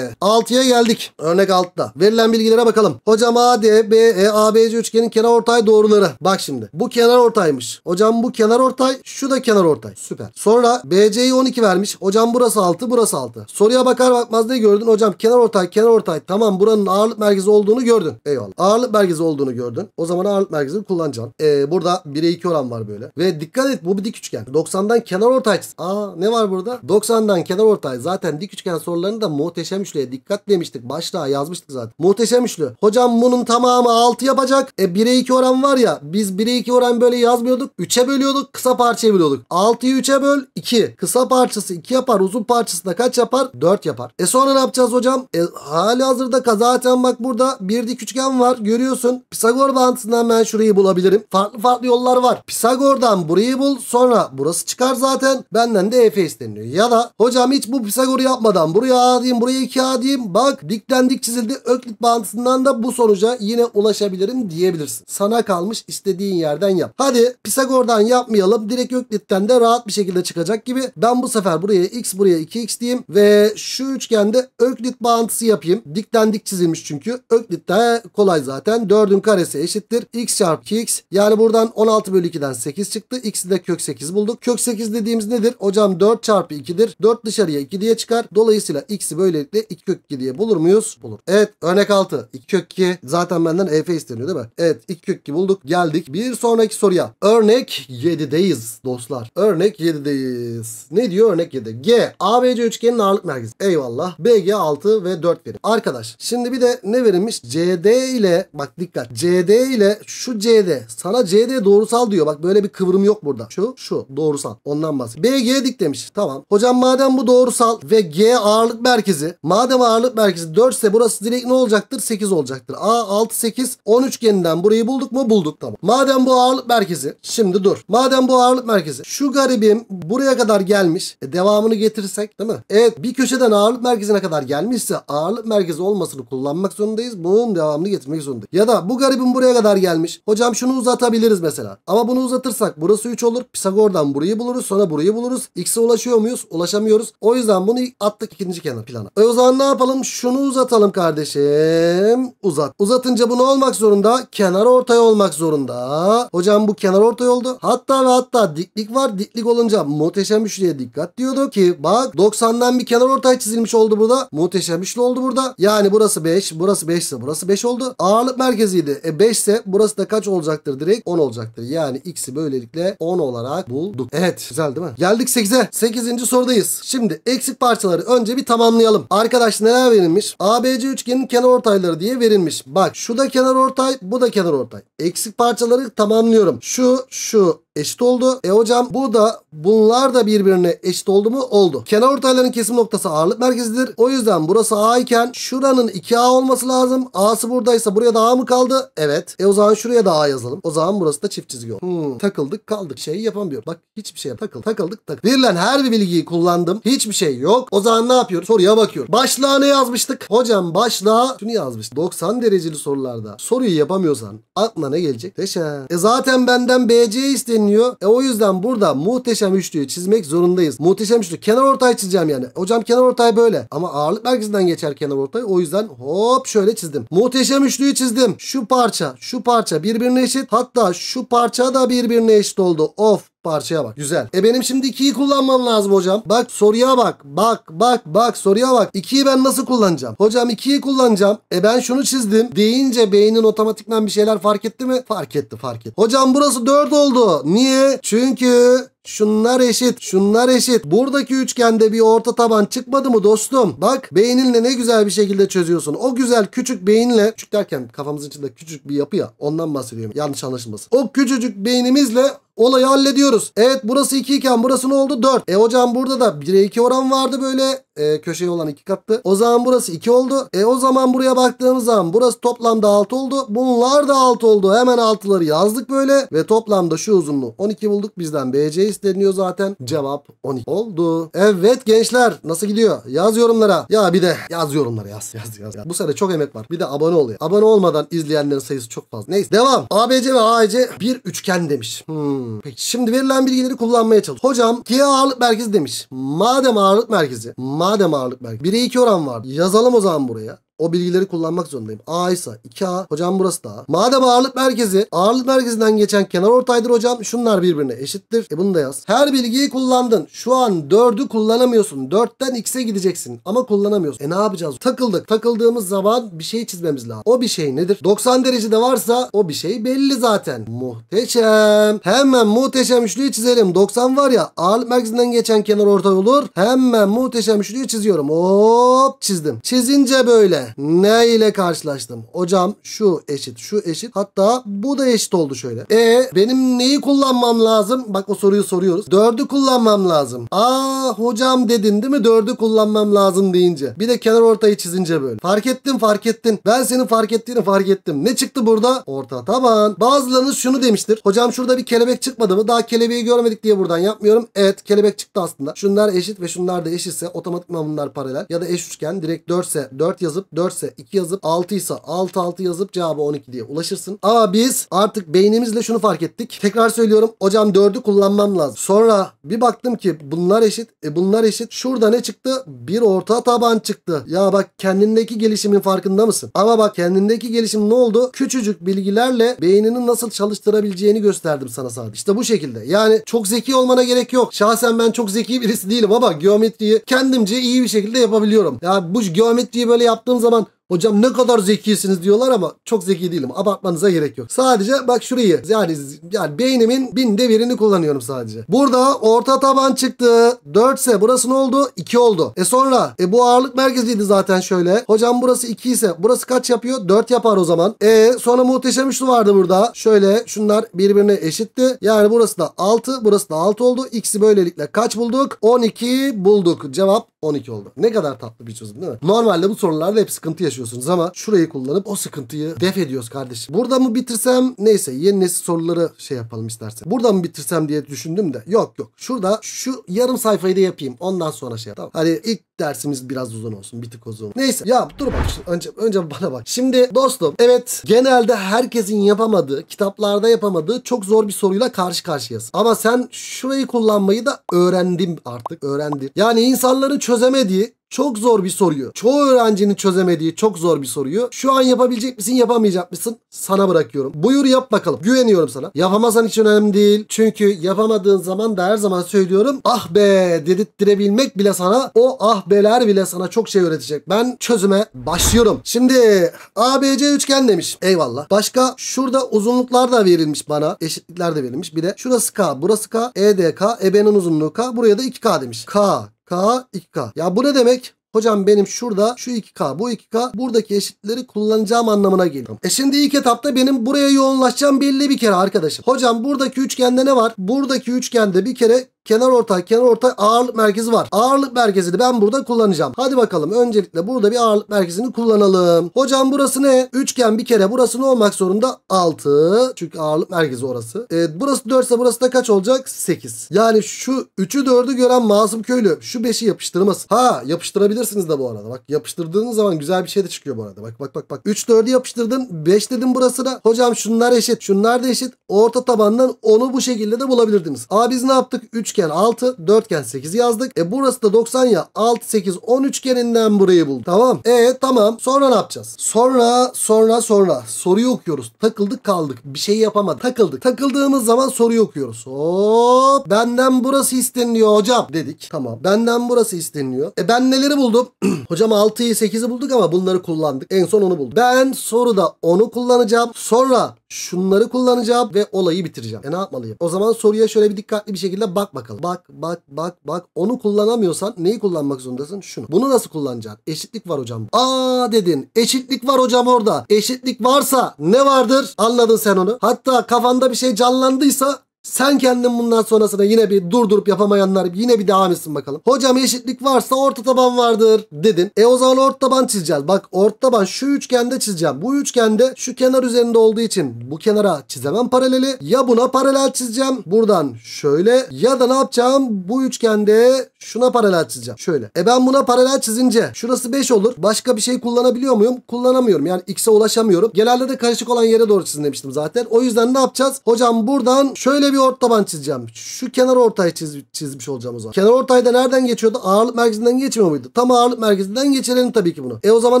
altıya geldik. Örnek altıda. Verilen bilgilere bakalım. Hocam A, D, B, E, A, B, C üçgenin kenarortay doğruları. Bak şimdi. Bu kenarortaymış. Hocam bu kenarortay, şu da kenarortay. Süper. Sonra B C'yi on iki vermiş. Hocam burası altı, burası altı. Soruya bakar bakmaz ne gördün? Hocam kenarortay, kenarortay. Tamam, buranın ağırlık merkezi olduğunu gördün. Eyvallah. Ağırlık merkezi olduğunu gördün. O zaman ağırlık merkezini kullanacaksın. Eee Burada bire iki oran var böyle. Ve dikkat et, bu bir dik üçgen. doksandan kenar ortay. Aa ne var burada? doksandan kenar ortay. Zaten dik üçgen sorularını da muhteşem üçlüye dikkat demiştik. Başlığa yazmıştık zaten. Muhteşem üçlü. Hocam bunun tamamı altı yapacak. E bire iki oran var ya. Biz bire iki oran böyle yazmıyorduk. üçe bölüyorduk. Kısa parçaya bölüyorduk. altıyı üçe böl iki. Kısa parçası iki yapar. Uzun parçası da kaç yapar? dört yapar. E sonra ne yapacağız hocam? E hali hazırda zaten bak burada bir dik üçgen var. Görüyorsun. Pisagor bağıntısından ben şurayı bulabilirim. Farklı farklı yollar var. Pisagor'dan burayı bul. Sonra burası çıkar zaten. Benden de Efe isteniyor. Ya da hocam hiç bu Pisagor'u yapmadan buraya A diyeyim, buraya iki A diyeyim. Bak dikten dik çizildi. Öklit bağıntısından da bu sonuca yine ulaşabilirim diyebilirsin. Sana kalmış, istediğin yerden yap. Hadi Pisagor'dan yapmayalım. Direkt Öklit'ten de rahat bir şekilde çıkacak gibi. Ben bu sefer buraya X, buraya iki X diyeyim ve şu üçgende Öklit bağıntısı yapayım. Dikten dik çizilmiş çünkü. Öklit de kolay zaten. dördün karesi eşittir X çarpı iki X. Yani bu buradan on altı bölü iki'den sekiz çıktı. X'i de kök sekiz bulduk. Kök sekiz dediğimiz nedir? Hocam dört çarpı iki'dir. dört dışarıya iki diye çıkar. Dolayısıyla X'i böylelikle iki kök iki diye bulur muyuz? Bulur. Evet. Örnek altı. iki kök iki. Zaten benden E F isteniyor değil mi? Evet. iki kök iki bulduk. Geldik bir sonraki soruya. Örnek yedideyiz dostlar. Örnek yedideyiz. Ne diyor örnek yedide? G. A B C üçgenin ağırlık merkezi. Eyvallah. B G altı ve dört verin. Arkadaş şimdi bir de ne verilmiş? C D ile, bak dikkat. C D ile şu C D. Sana C D C D doğrusal diyor. Bak böyle bir kıvrım yok burada. Şu şu doğrusal. Ondan bahsediyor. B G dik demiş. Tamam. Hocam madem bu doğrusal ve G ağırlık merkezi. Madem ağırlık merkezi dört ise burası direkt ne olacaktır? sekiz olacaktır. A altı sekiz. on üçgeninden burayı bulduk mu? Bulduk. Tamam. Madem bu ağırlık merkezi. Şimdi dur. Madem bu ağırlık merkezi. Şu garibim buraya kadar gelmiş. E, devamını getirirsek değil mi? Evet. Bir köşeden ağırlık merkezine kadar gelmişse ağırlık merkezi olmasını kullanmak zorundayız. Bunun devamını getirmek zorundayız. Ya da bu garibim buraya kadar gelmiş. Hocam şunu uzatabilir mesela. Ama bunu uzatırsak burası üç olur. Pisagor'dan burayı buluruz. Sonra burayı buluruz. X'e ulaşıyor muyuz? Ulaşamıyoruz. O yüzden bunu attık ikinci kenar plana. E o zaman ne yapalım? Şunu uzatalım kardeşim. Uzat. Uzatınca bunu olmak zorunda. Kenar ortay olmak zorunda. Hocam bu kenar ortay oldu. Hatta ve hatta diklik var. Diklik olunca muhteşem üçlüye dikkat diyorduk ki bak doksandan bir kenar ortay çizilmiş oldu burada. Muhteşem üçlü oldu burada. Yani burası beş. Burası beş ise burası beş oldu. Ağırlık merkeziydi. E beş ise burası da kaç olacaktır direkt? on olacaktır. Yani X'i böylelikle on olarak bulduk. Evet. Güzel değil mi? Geldik sekize. sekizinci sorudayız. Şimdi eksik parçaları önce bir tamamlayalım. Arkadaş neler verilmiş? A B C üçgenin kenarortayları diye verilmiş. Bak şu da kenarortay, bu da kenarortay. Eksik parçaları tamamlıyorum. Şu, şu, eşit oldu. E hocam bu da bunlar da birbirine eşit oldu mu? Oldu. Kenarortayların kesim noktası ağırlık merkezidir. O yüzden burası A iken şuranın iki A olması lazım. A'sı buradaysa buraya da A mı kaldı? Evet. E o zaman şuraya da A yazalım. O zaman burası da çift çizgi oldu. Hmm. Takıldık kaldık. Şeyi yapamıyorum. Bak hiçbir şey takıldık. Takıldık takıldık. Verilen her bir bilgiyi kullandım. Hiçbir şey yok. O zaman ne yapıyoruz? Soruya bakıyoruz. Başlığa ne yazmıştık? Hocam başlığa şunu yazmıştık. doksan dereceli sorularda soruyu yapamıyorsan aklına ne gelecek? Deşen. E zaten benden B C isteniyor. E o yüzden burada muhteşem üçlüyü çizmek zorundayız. Muhteşem üçlü. Kenarortay çizeceğim yani. Hocam kenarortay böyle. Ama ağırlık merkezinden geçer kenarortay. O yüzden hop şöyle çizdim. Muhteşem üçlüyü çizdim. Şu parça, şu parça birbirine eşit. Hatta şu parça da birbirine eşit oldu. Of. Parçaya bak. Güzel. E benim şimdi ikiyi kullanmam lazım hocam. Bak soruya bak. Bak bak bak soruya bak. ikiyi ben nasıl kullanacağım? Hocam ikiyi kullanacağım. E ben şunu çizdim. Deyince beynin otomatikman bir şeyler fark etti mi? Fark etti fark etti. Hocam burası dört oldu. Niye? Çünkü şunlar eşit. Şunlar eşit. Buradaki üçgende bir orta taban çıkmadı mı dostum? Bak beyninle ne güzel bir şekilde çözüyorsun. O güzel küçük beyinle, küçük derken kafamızın içinde küçük bir yapı ya. Ondan bahsediyorum. Yanlış anlaşılmasın. O küçücük beynimizle olayı hallediyoruz. Evet burası iki iken burası ne oldu? dört. E hocam burada da bire iki oran vardı böyle. E, köşeye olan iki kattı. O zaman burası iki oldu. E o zaman buraya baktığımız zaman burası toplamda altı oldu. Bunlar da altı oldu. Hemen altıları yazdık böyle. Ve toplamda şu uzunluğu on iki bulduk. Bizden B C isteniyor zaten. Cevap on iki oldu. Evet gençler nasıl gidiyor? Yaz yorumlara. Ya bir de yaz yorumlara yaz. Yaz yaz. yaz. Bu sene çok emek var. Bir de abone ol ya. Abone olmadan izleyenlerin sayısı çok fazla. Neyse devam. A B C ve A E C bir üçgen demiş. Hmm. Peki şimdi verilen bilgileri kullanmaya çalış. Hocam G ağırlık merkezi demiş. Madem ağırlık merkezi. Madem ağırlık merkezi. bire iki oran var. Yazalım o zaman buraya. O bilgileri kullanmak zorundayım. A ise iki A. Hocam burası da A. Madem ağırlık merkezi, ağırlık merkezinden geçen kenar ortaydır hocam. Şunlar birbirine eşittir. E bunu da yaz. Her bilgiyi kullandın. Şu an dördü kullanamıyorsun. dörtten X'e gideceksin. Ama kullanamıyorsun. E ne yapacağız? Takıldık. Takıldığımız zaman bir şey çizmemiz lazım. O bir şey nedir? doksan derecede varsa o bir şey belli zaten. Muhteşem. Hemen muhteşem üçlüyü çizelim. doksan var ya. Ağırlık merkezinden geçen kenar ortay olur. Hemen muhteşem üçlüyü çiziyorum. Hop çizdim. Çizince böyle. Ne ile karşılaştım? Hocam şu eşit, şu eşit. Hatta bu da eşit oldu şöyle. E benim neyi kullanmam lazım? Bak o soruyu soruyoruz. dördü kullanmam lazım. Aa hocam dedin değil mi? dördü kullanmam lazım deyince. Bir de kenar ortayı çizince böyle. Fark ettin, fark ettin. Ben senin fark ettiğini fark ettim. Ne çıktı burada? Orta taban. Bazılarınız şunu demiştir. Hocam şurada bir kelebek çıkmadı mı? Daha kelebeği görmedik diye buradan yapmıyorum. Evet, kelebek çıktı aslında. Şunlar eşit ve şunlar da eşitse otomatikman bunlar paralel. Ya da eş üçgen direkt dörtse dört yazıp dört ise iki yazıp altı ise altı altı yazıp cevabı on iki diye ulaşırsın. Ama biz artık beynimizle şunu fark ettik. Tekrar söylüyorum. Hocam dördü kullanmam lazım. Sonra bir baktım ki bunlar eşit. E bunlar eşit. Şurada ne çıktı? Bir orta taban çıktı. Ya bak kendindeki gelişimin farkında mısın? Ama bak kendindeki gelişim ne oldu? Küçücük bilgilerle beynini nasıl çalıştırabileceğini gösterdim sana sadece. İşte bu şekilde. Yani çok zeki olmana gerek yok. Şahsen ben çok zeki birisi değilim ama geometriyi kendimce iyi bir şekilde yapabiliyorum. Ya bu geometriyi böyle yaptığım zaman hocam ne kadar zekisiniz diyorlar ama çok zeki değilim. Abartmanıza gerek yok. Sadece bak şurayı yani, yani beynimin binde birini kullanıyorum sadece. Burada orta taban çıktı. dört ise burası ne oldu? iki oldu. E sonra e bu ağırlık merkeziydi zaten şöyle. Hocam burası iki ise burası kaç yapıyor? dört yapar o zaman. E sonra muhteşem üçlü vardı burada. Şöyle şunlar birbirine eşitti. Yani burası da altı. Burası da altı oldu. X'i böylelikle kaç bulduk? on iki bulduk. Cevap on iki oldu. Ne kadar tatlı bir çözüm değil mi? Normalde bu sorularda hep sıkıntı yaşıyoruz. Ama şurayı kullanıp o sıkıntıyı def ediyoruz kardeşim. Burada mı bitirsem neyse yeni nesil soruları şey yapalım istersen. Burada mı bitirsem diye düşündüm de yok yok. Şurada şu yarım sayfayı da yapayım. Ondan sonra şey yapalım. Hani ilk dersimiz biraz uzun olsun. Bir tık uzun. Neyse ya dur bak şimdi. Önce, önce bana bak. Şimdi dostum evet genelde herkesin yapamadığı kitaplarda yapamadığı çok zor bir soruyla karşı karşıyasın. Ama sen şurayı kullanmayı da öğrendim artık. Öğrendim. Yani insanların çözemediği çok zor bir soruyu, çoğu öğrencinin çözemediği çok zor bir soruyu şu an yapabilecek misin, yapamayacak mısın sana bırakıyorum. Buyur yap bakalım. Güveniyorum sana. Yapamazsan hiç önemli değil. Çünkü yapamadığın zaman da her zaman söylüyorum ah be dedirttirebilmek bile sana, o ah beler bile sana çok şey öğretecek. Ben çözüme başlıyorum. Şimdi A B C üçgen demiş. Eyvallah. Başka şurada uzunluklar da verilmiş bana. Eşitlikler de verilmiş. Bir de şurası K, burası K, E D K, E B'nin uzunluğu K, buraya da iki K demiş. K. K, iki K. Ya bu ne demek? Hocam benim şurada şu iki K bu iki K buradaki eşitleri kullanacağım anlamına geliyor. E şimdi ilk etapta benim buraya yoğunlaşacağım belli bir kere arkadaşım. Hocam buradaki üçgende ne var? Buradaki üçgende bir kere kenar ortay kenar ortay ağırlık merkezi var. Ağırlık merkezini ben burada kullanacağım. Hadi bakalım öncelikle burada bir ağırlık merkezini kullanalım. Hocam burası ne? Üçgen bir kere burası ne olmak zorunda? altı. Çünkü ağırlık merkezi orası. Evet, burası dört ise burası da kaç olacak? sekiz. Yani şu üçü dördü gören masum köylü şu beşi yapıştırmaz. Ha yapıştırabilirsiniz de bu arada. Bak yapıştırdığınız zaman güzel bir şey de çıkıyor bu arada. Bak bak bak bak. üç dördü yapıştırdın. beş dedim burasına. Hocam şunlar eşit. Şunlar da eşit. Orta tabandan onu bu şekilde de bulabilirdiniz. Aa biz ne yaptık? üç üçgen altı, dörtgen sekiz yazdık. E burası da doksan ya. altı, sekiz, on üçgeninden burayı bulduk. Tamam. E tamam. Sonra ne yapacağız? Sonra, sonra, sonra. Soruyu okuyoruz. Takıldık kaldık. Bir şey yapamadık. Takıldık. Takıldığımız zaman soruyu okuyoruz. Hop. Benden burası isteniliyor hocam dedik. Tamam. Benden burası isteniliyor. E ben neleri buldum? Hocam altıyı, sekizi bulduk ama bunları kullandık. En son onu buldum. Ben soruda onu kullanacağım. Sonra şunları kullanacağım ve olayı bitireceğim. E ne yapmalıyım? O zaman soruya şöyle bir dikkatli bir şekilde bak bakalım. Bak bak bak bak. Onu kullanamıyorsan neyi kullanmak zorundasın? Şunu. Bunu nasıl kullanacaksın? Eşitlik var hocam. Aa dedin. Eşitlik var hocam orada. Eşitlik varsa ne vardır? Anladın sen onu. Hatta kafanda bir şey canlandıysa sen kendin bundan sonrasına yine bir durdurup yapamayanlar yine bir devam etsin bakalım. Hocam eşitlik varsa orta taban vardır dedin. E o zaman orta taban çizeceğiz. Bak orta taban şu üçgende çizeceğim. Bu üçgende şu kenar üzerinde olduğu için bu kenara çizemem paraleli. Ya buna paralel çizeceğim. Buradan şöyle ya da ne yapacağım? Bu üçgende şuna paralel çizeceğim. Şöyle. E ben buna paralel çizince şurası beş olur. Başka bir şey kullanabiliyor muyum? Kullanamıyorum. Yani x'e ulaşamıyorum. Genelde de karışık olan yere doğru çizin demiştim zaten. O yüzden ne yapacağız? Hocam buradan şöyle bir orta taban çizeceğim. Şu kenar ortayı çiz, çizmiş olacağım o zaman. Kenar ortayda nereden geçiyordu? Ağırlık merkezinden geçmiyor muydu? Tam ağırlık merkezinden geçirelim tabii ki bunu. E o zaman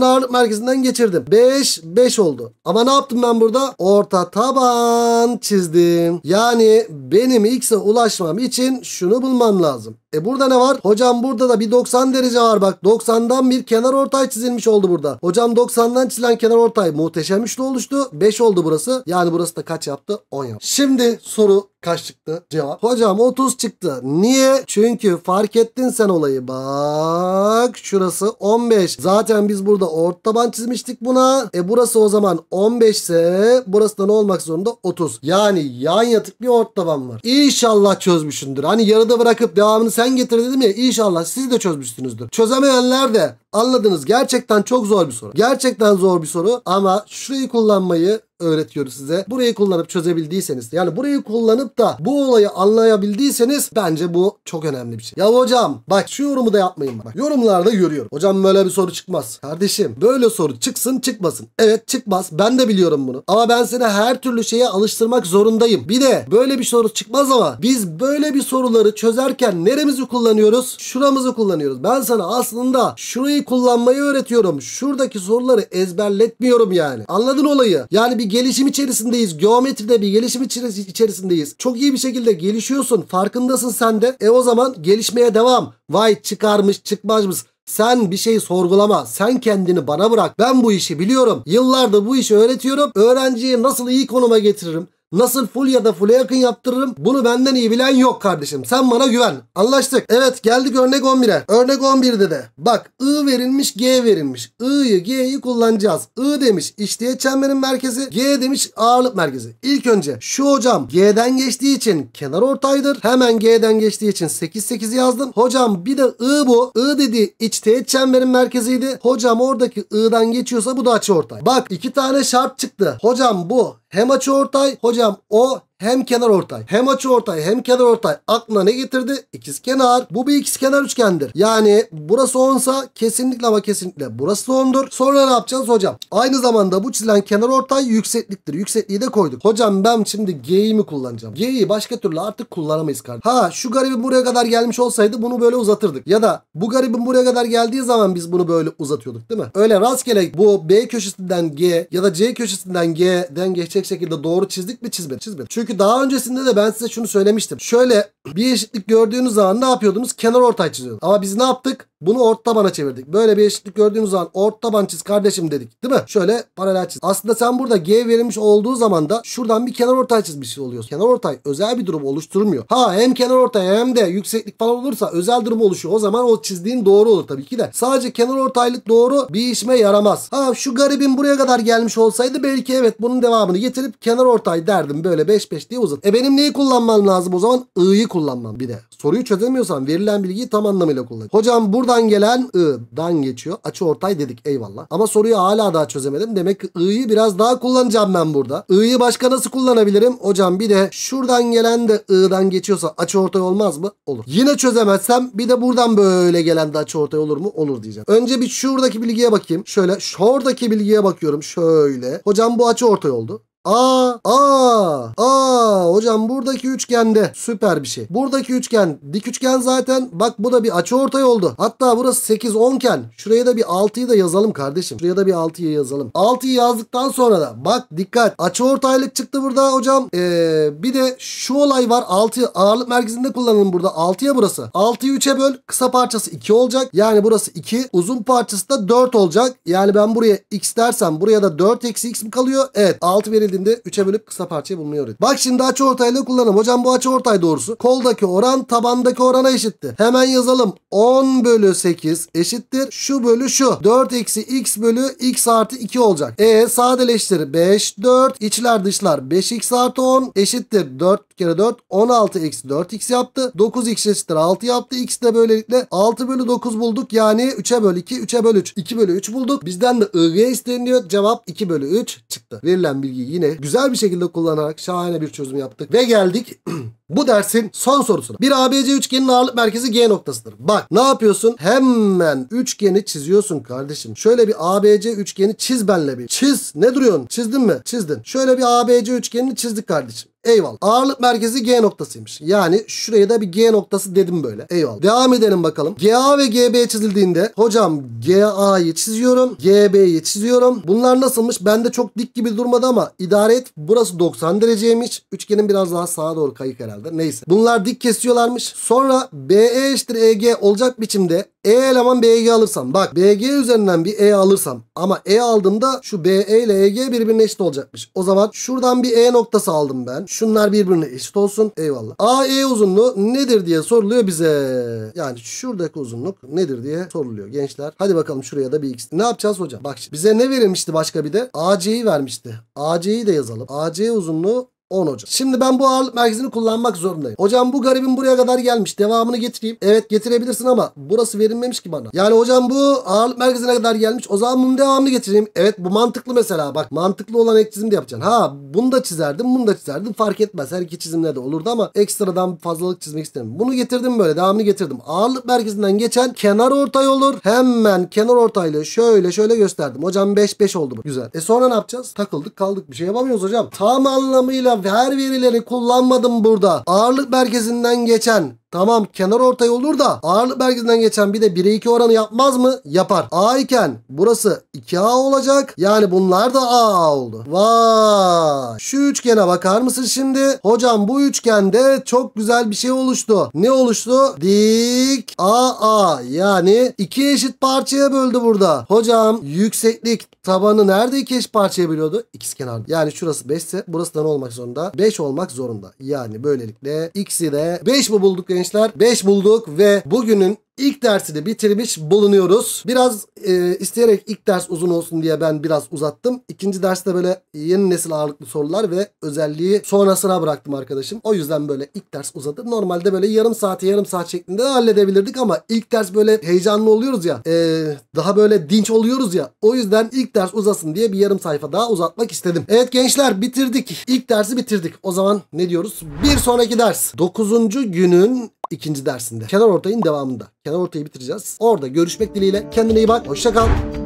ağırlık merkezinden geçirdim. beş beş oldu. Ama ne yaptım ben burada? Orta taban çizdim. Yani benim x'e ulaşmam için şunu bulmam lazım. E burada ne var? Hocam burada da bir doksan derece var bak. doksandan bir kenar ortay çizilmiş oldu burada. Hocam doksandan çizilen kenar ortay muhteşem üçlü oluştu. beş oldu burası. Yani burası da kaç yaptı? on yaptı. Şimdi soru kaç çıktı? Cevap. Hocam otuz çıktı. Niye? Çünkü fark ettin sen olayı. Bak şurası on beş. Zaten biz burada orta taban çizmiştik buna. E burası o zaman on beş ise burası da ne olmak zorunda? otuz. Yani yan yatık bir orta taban var. İnşallah çözmüşsündür. Hani yarıda bırakıp devamını sen getir dedim ya. İnşallah siz de çözmüşsünüzdür. Çözemeyenler de anladınız. Gerçekten çok zor bir soru. Gerçekten zor bir soru ama şurayı kullanmayı öğretiyoruz size. Burayı kullanıp çözebildiyseniz, yani burayı kullanıp da bu olayı anlayabildiyseniz bence bu çok önemli bir şey. Ya hocam bak şu yorumu da yapmayın. Bak yorumlarda görüyorum. Hocam böyle bir soru çıkmaz. Kardeşim böyle soru çıksın çıkmasın. Evet çıkmaz. Ben de biliyorum bunu. Ama ben seni her türlü şeye alıştırmak zorundayım. Bir de böyle bir soru çıkmaz ama biz böyle bir soruları çözerken neremizi kullanıyoruz? Şuramızı kullanıyoruz. Ben sana aslında şurayı kullanmayı öğretiyorum. Şuradaki soruları ezberletmiyorum yani. Anladın olayı? Yani bir gelişim içerisindeyiz. Geometride bir gelişim içerisindeyiz. Çok iyi bir şekilde gelişiyorsun. Farkındasın sen de. E o zaman gelişmeye devam. Vay çıkarmış çıkmazmış. Sen bir şey sorgulama. Sen kendini bana bırak. Ben bu işi biliyorum. Yıllardır bu işi öğretiyorum. Öğrenciyi nasıl iyi konuma getiririm? Nasıl full ya da full'e yakın yaptırırım? Bunu benden iyi bilen yok kardeşim. Sen bana güven. Anlaştık. Evet geldik örnek on bire. Örnek on birde de. Bak I verilmiş G verilmiş. I'yı G'yi kullanacağız. I demiş işleyet çemberin merkezi. G demiş ağırlık merkezi. İlk önce şu hocam G'den geçtiği için kenar ortaydır. Hemen G'den geçtiği için sekiz sekiz yazdım. Hocam bir de I bu. I dediği içteğet çemberin merkeziydi. Hocam oradaki I'dan geçiyorsa bu da açıortay. Bak iki tane şart çıktı. Hocam bu hem açıortay hocam o hem kenar ortay. Hem açı ortay hem kenar ortay. Aklına ne getirdi? İkizkenar. Bu bir ikizkenar üçgendir. Yani burası onsa kesinlikle ama kesinlikle burası ondur. Sonra ne yapacağız hocam? Aynı zamanda bu çizilen kenar ortay yüksekliktir. Yüksekliği de koyduk. Hocam ben şimdi G'yi mi kullanacağım? G'yi başka türlü artık kullanamayız kardeşim. Ha şu garibin buraya kadar gelmiş olsaydı bunu böyle uzatırdık. Ya da bu garibin buraya kadar geldiği zaman biz bunu böyle uzatıyorduk değil mi? Öyle rastgele bu B köşesinden G ya da C köşesinden G'den geçecek şekilde doğru çizdik mi? Çizmedik. Çizmedik. Çünkü daha öncesinde de ben size şunu söylemiştim. Şöyle bir eşitlik gördüğünüz zaman ne yapıyordunuz? Kenar ortay çiziyordunuz. Ama biz ne yaptık? Bunu ort tabana çevirdik. Böyle bir eşitlik gördüğümüz zaman ort taban çiz kardeşim dedik, değil mi? Şöyle paralel çiz. Aslında sen burada G verilmiş olduğu zaman da şuradan bir kenarortay çizmiş oluyorsun. Kenarortay özel bir durum oluşturmuyor. Ha, hem kenarortay hem de yükseklik falan olursa özel durum oluşuyor. O zaman o çizdiğin doğru olur tabii ki de. Sadece kenarortaylık doğru bir işime yaramaz. Ha, şu garibin buraya kadar gelmiş olsaydı belki evet bunun devamını getirip kenarortay derdim. Böyle beş beş diye uzat. E benim neyi kullanmam lazım o zaman? I'yi kullanmam bir de. Soruyu çözemiyorsan verilen bilgiyi tam anlamıyla kullan. Hocam buradan gelen I'dan geçiyor. Açıortay dedik, eyvallah. Ama soruyu hala daha çözemedim. Demek ki I'yi biraz daha kullanacağım ben burada. I'yi başka nasıl kullanabilirim? Hocam bir de şuradan gelen de I'dan geçiyorsa açıortay olmaz mı? Olur. Yine çözemezsem bir de buradan böyle gelen de açıortay olur mu? Olur diyeceğim. Önce bir şuradaki bilgiye bakayım. Şöyle şuradaki bilgiye bakıyorum. Şöyle. Hocam bu açıortay oldu. Aa, aa, aa hocam buradaki üçgende süper bir şey. Buradaki üçgen dik üçgen zaten. Bak bu da bir açıortay oldu. Hatta burası sekiz on iken şuraya da bir altıyı da yazalım kardeşim. Şuraya da bir altıyı yazalım. altıyı yazdıktan sonra da bak dikkat. Açıortaylık çıktı burada hocam. Ee, bir de şu olay var. altı ağırlık merkezinde kullanalım burada. altıya burası. altıyı üçe böl. Kısa parçası iki olacak. Yani burası iki. Uzun parçası da dört olacak. Yani ben buraya x dersem buraya da dört eksi x mi kalıyor? Evet. altı verildi. üçe bölüp kısa parçayı bulmayı öğret. Bak şimdi açıortaylığı kullanalım. Hocam bu açıortay doğrusu koldaki oran tabandaki orana eşitti. Hemen yazalım. on bölü sekiz eşittir. Şu bölü şu. dört eksi x bölü x artı iki olacak. E sadeleştir. beş dört. İçler dışlar. beş x artı on eşittir. dört kere dört. on altı eksi dört x yaptı. dokuz x eşittir. altı yaptı. X de böylelikle altı bölü dokuz bulduk. Yani üçe böl iki. üçe böl üç. iki bölü üç bulduk. Bizden de I G isteniyor. Cevap iki bölü üç çıktı. Verilen bilgi yine güzel bir şekilde kullanarak şahane bir çözüm yaptık. Ve geldik bu dersin son sorusuna. Bir A B C üçgenin ağırlık merkezi G noktasıdır. Bak ne yapıyorsun? Hemen üçgeni çiziyorsun kardeşim. Şöyle bir A B C üçgeni çiz benle bir. Çiz. Ne duruyorsun? Çizdin mi? Çizdin. Şöyle bir A B C üçgenini çizdik kardeşim. Eyvallah. Ağırlık merkezi G noktasıymış. Yani şuraya da bir G noktası dedim böyle. Eyvallah. Devam edelim bakalım. G A ve G B çizildiğinde hocam G A'yı çiziyorum. G B'yi çiziyorum. Bunlar nasılmış? Bende çok dik gibi durmadı ama idare et. Burası doksan dereceymiş. Üçgenin biraz daha sağa doğru kayık herhalde. Neyse. Bunlar dik kesiyorlarmış. Sonra B E eşittir E G olacak biçimde E eleman B G alırsam. Bak B G üzerinden bir E alırsam. Ama E aldığımda şu B E ile E G birbirine eşit olacakmış. O zaman şuradan bir E noktası aldım ben. Şunlar birbirine eşit olsun. Eyvallah. A E uzunluğu nedir diye soruluyor bize. Yani şuradaki uzunluk nedir diye soruluyor gençler. Hadi bakalım şuraya da bir x. Ne yapacağız hocam? Bak şimdi bize ne verilmişti başka bir de? A C'yi vermişti. A C'yi de yazalım. A C uzunluğu on hocam. Şimdi ben bu ağırlık merkezini kullanmak zorundayım. Hocam bu garibin buraya kadar gelmiş. Devamını getireyim. Evet getirebilirsin ama burası verilmemiş ki bana. Yani hocam bu ağırlık merkezine kadar gelmiş. O zaman bunun devamını getireyim. Evet bu mantıklı mesela. Bak mantıklı olan ek çizim de yapacaksın. Ha bunu da çizerdim. Bunu da çizerdim. Fark etmez. Her iki çizimle de olurdu ama ekstradan fazlalık çizmek istedim. Bunu getirdim böyle. Devamını getirdim. Ağırlık merkezinden geçen kenar ortay olur. Hemen kenar ortaylığı şöyle şöyle gösterdim. Hocam beş beş oldu bu. Güzel. E sonra ne yapacağız? Takıldık kaldık. Bir şey yapamıyoruz hocam. Tam anlamıyla ve her verileri kullanmadım burada. Ağırlık merkezinden geçen tamam kenar ortay olur da ağırlık merkezinden geçen bir de bire iki oranı yapmaz mı? Yapar. A iken burası iki A olacak. Yani bunlar da A A oldu. Vay. Şu üçgene bakar mısın şimdi? Hocam bu üçgende çok güzel bir şey oluştu. Ne oluştu? Dik A A. Yani iki eşit parçaya böldü burada. Hocam yükseklik tabanı nerede iki eşit parçaya bölüyordu? İkizkenarda. Yani şurası beş ise burası da ne olmak zorunda? beş olmak zorunda. Yani böylelikle x'i de beş mi bulduk yani? Gençler beş bulduk ve bugünün İlk dersi de bitirmiş bulunuyoruz. Biraz e, isteyerek ilk ders uzun olsun diye ben biraz uzattım. İkinci derste böyle yeni nesil ağırlıklı sorular ve özelliği sonrasına bıraktım arkadaşım. O yüzden böyle ilk ders uzadı. Normalde böyle yarım saate yarım saat şeklinde halledebilirdik ama ilk ders böyle heyecanlı oluyoruz ya. E, daha böyle dinç oluyoruz ya. O yüzden ilk ders uzasın diye bir yarım sayfa daha uzatmak istedim. Evet gençler bitirdik. İlk dersi bitirdik. O zaman ne diyoruz? Bir sonraki ders. dokuzuncu günün ikinci dersinde. Kenarortayın devamında. Kenarortayı bitireceğiz. Orada görüşmek dileğiyle. Kendine iyi bak. Hoşça kal.